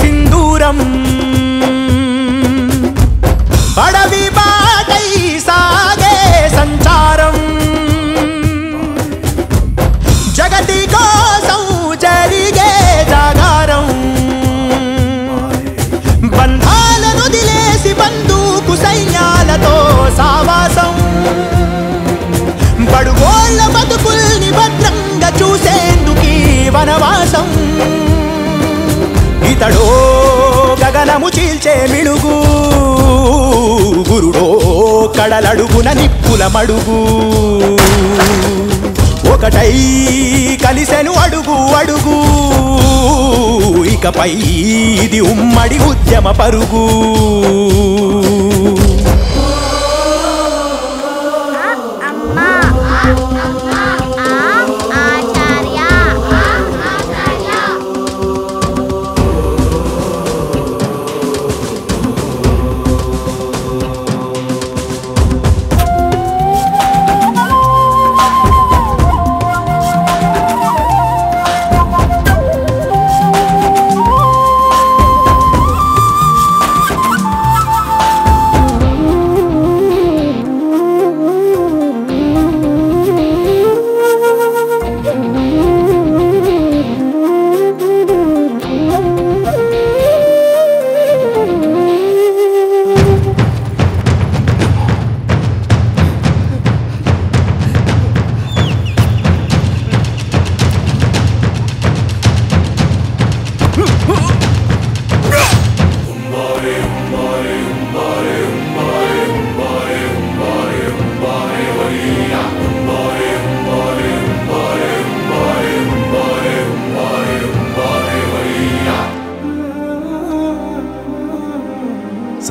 సింధూరం అడవి బాటై సాగే సంచారం జగతి కోసం జరిగే జాగారం బంధాలను వదిలేసి బందూకు సైన్యాలతో సావాసం బడుగోళ్ళ బతుకుల్ని భద్రంగా చూసేందుకీ వనవాసం ఇతడో గగనము చీల్చే మిడుగు గురుడో కడలడుగున నిప్పుల మడుగు ఒకటై కలిసెను అడుగు అడుగు ఇకపై ఇది ఉమ్మడి ఉద్యమ పరుగు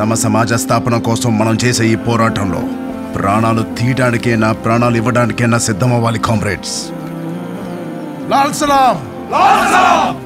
సమ సమాజ స్థాపన కోసం మనం చేసే ఈ పోరాటంలో ప్రాణాలు తీయడానికే నా ప్రాణాలు ఇవ్వడానికైనా సిద్ధమవ్వాలి కామ్రేడ్స్. లాల్ సలాం.